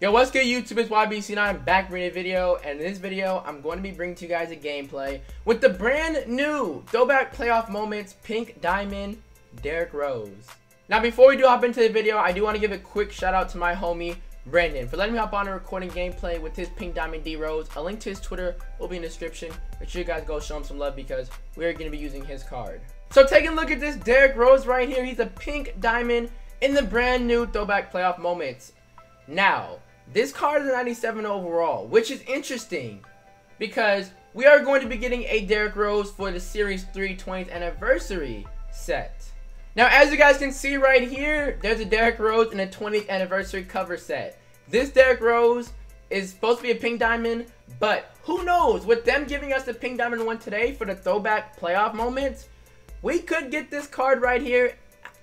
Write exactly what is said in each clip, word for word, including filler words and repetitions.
Yo, what's good YouTube? It's Y B C nine back for a video, and in this video I'm going to be bringing to you guys a gameplay with the brand new throwback playoff moments Pink Diamond Derrick Rose. Now before we do hop into the video, I do want to give a quick shout out to my homie Brandon for letting me hop on and recording gameplay with his Pink Diamond D Rose. A link to his Twitter will be in the description. Make sure you guys go show him some love because we're going to be using his card. So taking a look at this Derrick Rose right here. He's a Pink Diamond in the brand new throwback playoff moments. Now, this card is a ninety-seven overall, which is interesting because we are going to be getting a Derrick Rose for the Series three twentieth anniversary set. Now, as you guys can see right here, there's a Derrick Rose in a twentieth anniversary cover set. This Derrick Rose is supposed to be a Pink Diamond, but who knows? With them giving us the Pink Diamond one today for the throwback playoff moments, we could get this card right here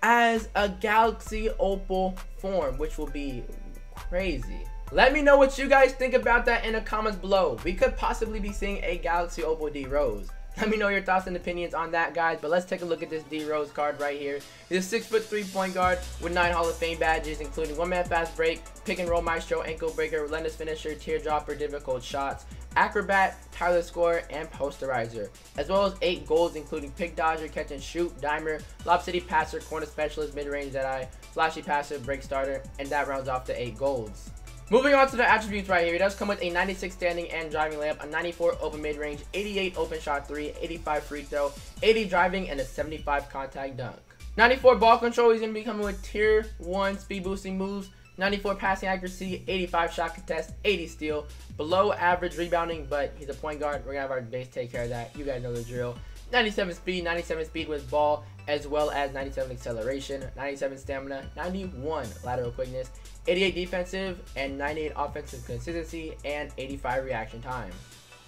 as a Galaxy Opal form, which will be crazy. Let me know what you guys think about that in the comments below. We could possibly be seeing a Galaxy Opal D Rose. Let me know your thoughts and opinions on that, guys. But let's take a look at this D Rose card right here. He's a six foot three point guard with nine Hall of Fame badges, including one man fast break, pick and roll maestro, ankle breaker, relentless finisher, teardropper, difficult shots, acrobat, tireless scorer, and posterizer, as well as eight goals, including pick dodger, catch and shoot, dimer, lob city passer, corner specialist, mid range Jedi, flashy passer, break starter, and that rounds off the eight goals. Moving on to the attributes right here, it does come with a ninety-six standing and driving layup, a ninety-four open mid-range, eighty-eight open shot three, eighty-five free throw, eighty driving, and a seventy-five contact dunk. ninety-four ball control, he's going to be coming with tier one speed boosting moves, ninety-four passing accuracy, eighty-five shot contest, eighty steal, below average rebounding, but he's a point guard. We're going to have our base take care of that. You guys know the drill. ninety-seven speed, ninety-seven speed with ball, as well as ninety-seven acceleration, ninety-seven stamina, ninety-one lateral quickness, eighty-eight defensive, and ninety-eight offensive consistency, and eighty-five reaction time.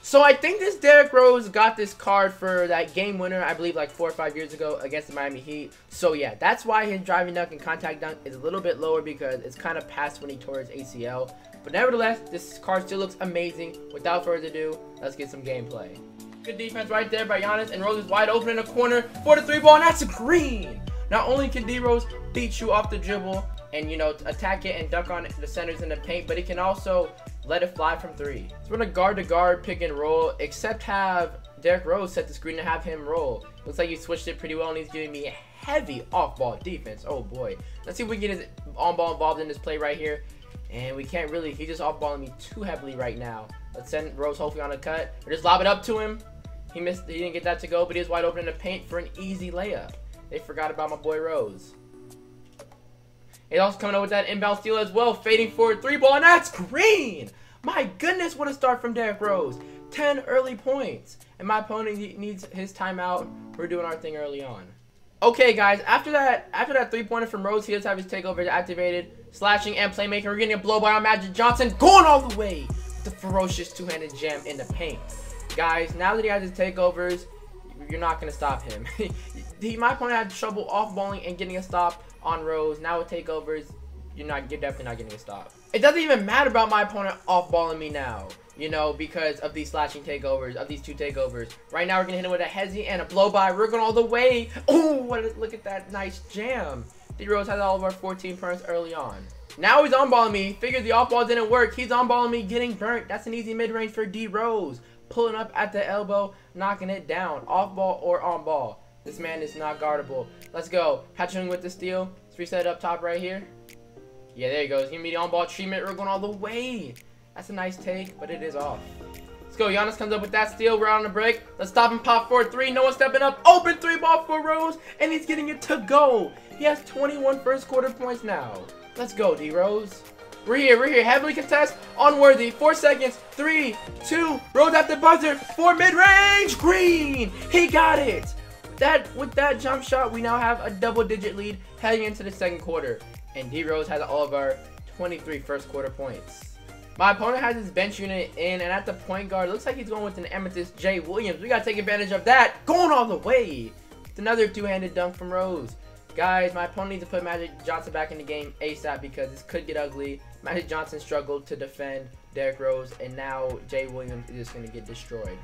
So I think this Derrick Rose got this card for that game winner, I believe like four or five years ago against the Miami Heat. So yeah, that's why his driving dunk and contact dunk is a little bit lower because it's kind of past when he tore his A C L. But nevertheless, this card still looks amazing. Without further ado, let's get some gameplay. Good defense right there by Giannis, and Rose is wide open in the corner for the three ball, and that's a green. Not only can D-Rose beat you off the dribble and, you know, attack it and dunk on the centers in the paint, but it can also let it fly from three. So we're going to guard to guard, pick and roll, except have Derrick Rose set the screen and have him roll. Looks like you switched it pretty well, and he's giving me a heavy off-ball defense. Oh, boy. Let's see if we can get his on-ball involved in this play right here. And we can't really. He's just off-balling me too heavily right now. Let's send Rose hopefully on a cut. Or just lob it up to him. He missed. He didn't get that to go, but he was wide open in the paint for an easy layup. They forgot about my boy Rose. He's also coming up with that inbound steal as well. Fading forward three ball, and that's green! My goodness, what a start from Derrick Rose. ten early points. And my opponent needs his timeout. We're doing our thing early on. Okay, guys, after that after that three-pointer from Rose, he does have his takeover activated. Slashing and playmaking. We're getting a blow by our Magic Johnson. Going all the way with the ferocious two-handed jam in the paint. Guys, now that he has his takeovers, you're not going to stop him. he, my opponent had trouble off-balling and getting a stop on Rose. Now with takeovers, you're, not, you're definitely not getting a stop. It doesn't even matter about my opponent off-balling me now, you know, because of these slashing takeovers, of these two takeovers. Right now, we're going to hit him with a hezzy and a blow-by. We're going all the way. Oh, look at that nice jam. D Rose has all of our fourteen points early on. Now he's on-balling me. Figured the off-ball didn't work. He's on-balling me, getting burnt. That's an easy mid-range for D Rose. Pulling up at the elbow, knocking it down. Off-ball or on-ball. This man is not guardable. Let's go. Hatching with the steal. Let's reset it up top right here. Yeah, there he goes. Give me the on-ball treatment. We're going all the way. That's a nice take, but it is off. Let's go. Giannis comes up with that steal. We're on the break. Let's stop and pop for three. No one stepping up. Open three ball for Rose, and he's getting it to go. He has twenty-one first quarter points now. Let's go, D-Rose. We're here. We're here. Heavily contest. Unworthy. Four seconds. Three, two. Rose at the buzzer. Four mid-range. Green. He got it. That with that jump shot, we now have a double-digit lead heading into the second quarter. And D-Rose has all of our twenty-three first quarter points. My opponent has his bench unit in, and at the point guard, looks like he's going with an amethyst Jay Williams. We got to take advantage of that. Going all the way. It's another two-handed dunk from Rose. Guys, my opponent needs to put Magic Johnson back in the game ASAP because this could get ugly. Magic Johnson struggled to defend Derrick Rose, and now Jay Williams is just going to get destroyed.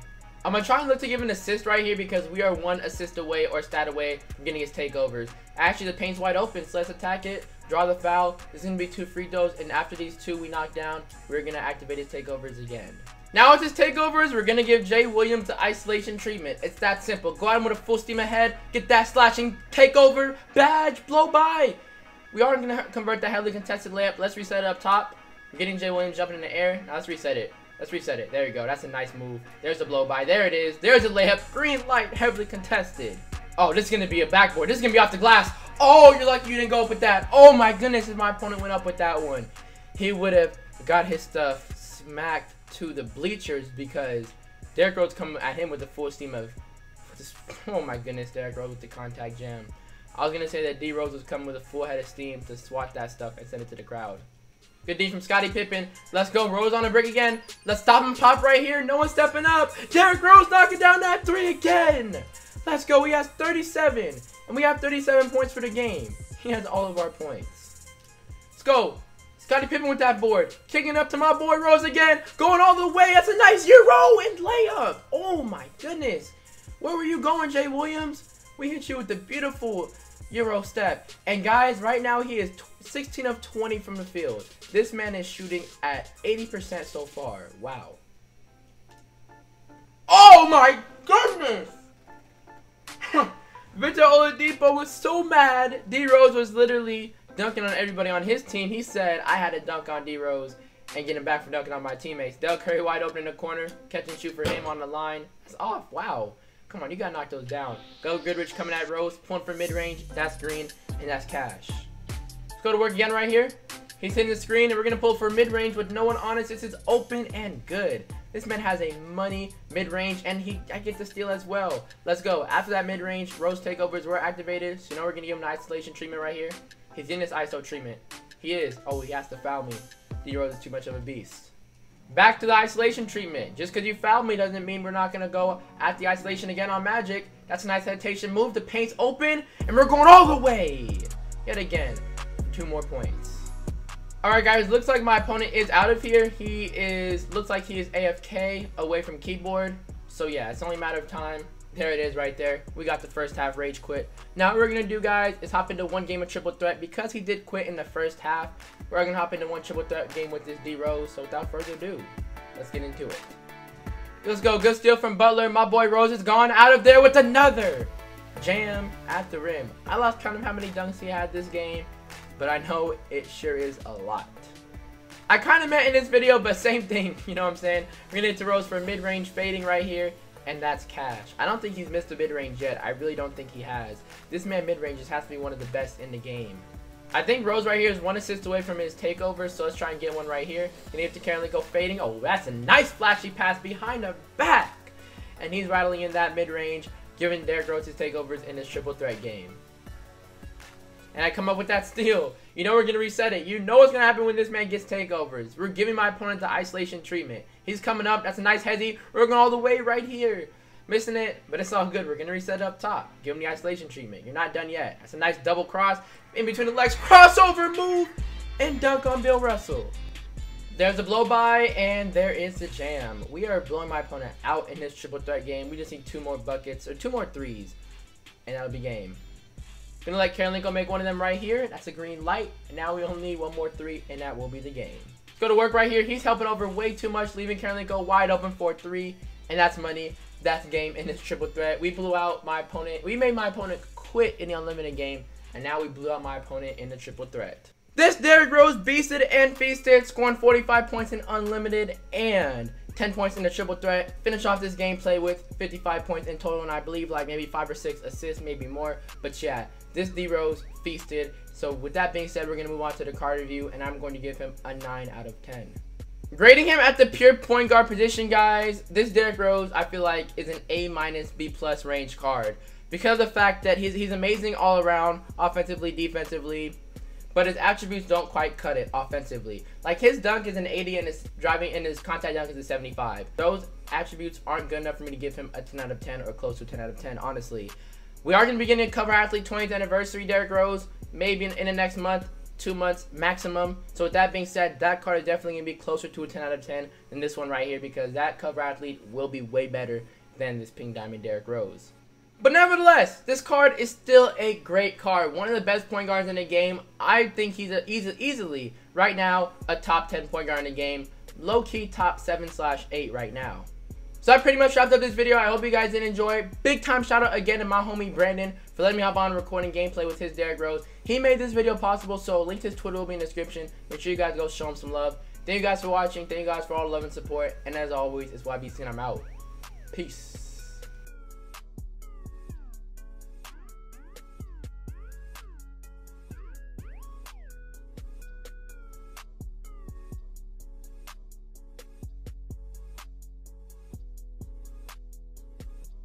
I'm going to try and look to give an assist right here because we are one assist away or stat away from getting his takeovers. Actually, the paint's wide open, so let's attack it. draw the foul. There's going to be two free throws, and after these two we knock down, we're going to activate his takeovers again. Now with his takeovers, we're going to give Jay Williams the isolation treatment. It's that simple. Go at him with a full steam ahead, get that slashing takeover badge, blow by. We are going to convert the heavily contested layup. Let's reset it up top. We're getting Jay Williams jumping in the air. Now let's reset it. Let's reset it. There we go. That's a nice move. There's the blow by. There it is. There's a layup. Green light, heavily contested. Oh, this is going to be a backboard. This is going to be off the glass. Oh, you're lucky you didn't go up with that. Oh my goodness, if my opponent went up with that one, he would have got his stuff smacked to the bleachers because Derrick Rose coming at him with the full steam of this. Oh my goodness, Derrick Rose with the contact jam. I was going to say that D Rose was coming with a full head of steam to swat that stuff and send it to the crowd. Good D from Scotty Pippen. Let's go. Rose on a brick again. Let's stop him. Pop right here. No one's stepping up. Derrick Rose knocking down that three again. Let's go. He has thirty-seven. And we have thirty-seven points for the game. He has all of our points. Let's go. Scotty Pippen with that board. Kicking up to my boy Rose again. Going all the way. That's a nice Euro and layup. Oh my goodness. Where were you going, Jay Williams? We hit you with the beautiful Euro step. And guys, right now he is sixteen of twenty from the field. This man is shooting at eighty percent so far. Wow. Oh my goodness. Victor Oladipo was so mad. D-Rose was literally dunking on everybody on his team. He said, I had to dunk on D-Rose and get him back for dunking on my teammates. Dell Curry wide open in the corner. Catch and shoot for him on the line. That's off. Wow. Come on, you gotta knock those down. Go Goodrich coming at Rose. Point for mid-range. That's green. And that's cash. Let's go to work again right here. He's hitting the screen. And we're gonna pull for mid-range with no one on it. This is open and good. This man has a money mid-range. And he, I get the steal as well. Let's go. After that mid-range, Rose takeovers were activated. So now we're gonna give him the isolation treatment right here. He's in this I S O treatment. He is. Oh, he has to foul me. D Rose is too much of a beast. Back to the isolation treatment. Just because you fouled me doesn't mean we're not going to go at the isolation again on Magic. That's a nice hesitation move. The paint's open, and we're going all the way. Yet again, two more points. Alright guys, looks like my opponent is out of here. He is, looks like he is A F K away from keyboard. So yeah, it's only a matter of time. There it is right there. We got the first half rage quit. Now what we're going to do, guys, is hop into one game of triple threat. Because he did quit in the first half, we're going to hop into one triple threat game with this D Rose. So without further ado, let's get into it. Let's go. Good steal from Butler. My boy Rose is gone out of there with another jam at the rim. I lost count of how many dunks he had this game, but I know it sure is a lot. I kind of meant in this video, but same thing. You know what I'm saying? We're going to get to Rose for mid-range fading right here. And that's cash. I don't think he's missed a mid-range yet. I really don't think he has. This man mid-range just has to be one of the best in the game. I think Rose right here is one assist away from his takeover. So let's try and get one right here. Then you have to Karolinko fading. Oh, that's a nice flashy pass behind the back. And he's rattling in that mid-range, giving Derrick Rose his takeovers in this triple threat game. And I come up with that steal. You know we're going to reset it. You know what's going to happen when this man gets takeovers. We're giving my opponent the isolation treatment. He's coming up. That's a nice hezzy. We're going all the way right here. Missing it, but it's all good. We're going to reset it up top. Give him the isolation treatment. You're not done yet. That's a nice double cross. In between the legs. Crossover move. And dunk on Bill Russell. There's the blow by. And there is the jam. We are blowing my opponent out in this triple threat game. We just need two more buckets. Or two more threes. And that'll be game. Gonna let Karolinko make one of them right here. That's a green light. And now we only need one more three, and that will be the game. Let's go to work right here. He's helping over way too much, leaving Karolinko wide open for three, and that's money. That's game in this triple threat. We blew out my opponent. We made my opponent quit in the unlimited game, and now we blew out my opponent in the triple threat. This Derrick Rose beasted and feasted, scoring forty-five points in unlimited and ten points in the triple threat. Finish off this gameplay with fifty-five points in total, and I believe like maybe five or six assists, maybe more. But yeah, this D Rose feasted. So with that being said, we're gonna move on to the card review, and I'm going to give him a nine out of ten. Grading him at the pure point guard position, guys, this Derrick Rose I feel like is an A minus B plus range card because of the fact that he's he's amazing all around, offensively, defensively. But his attributes don't quite cut it offensively. Like his dunk is an eighty and his driving and his contact dunk is a seventy-five. Those attributes aren't good enough for me to give him a ten out of ten or close to a ten out of ten, honestly. We are going to be getting a cover athlete twentieth anniversary Derrick Rose, maybe in, in the next month, two months maximum. So with that being said, that card is definitely going to be closer to a ten out of ten than this one right here because that cover athlete will be way better than this Pink Diamond Derrick Rose. But nevertheless, this card is still a great card. One of the best point guards in the game. I think he's a, easy, easily, right now, a top ten point guard in the game. Low-key top seven slash eight right now. So that pretty much wraps up this video. I hope you guys did enjoy. Big time shout out again to my homie Brandon for letting me hop on recording gameplay with his Derrick Rose. He made this video possible, so link to his Twitter will be in the description. Make sure you guys go show him some love. Thank you guys for watching. Thank you guys for all the love and support. And as always, it's Y B C nine. I'm out. Peace.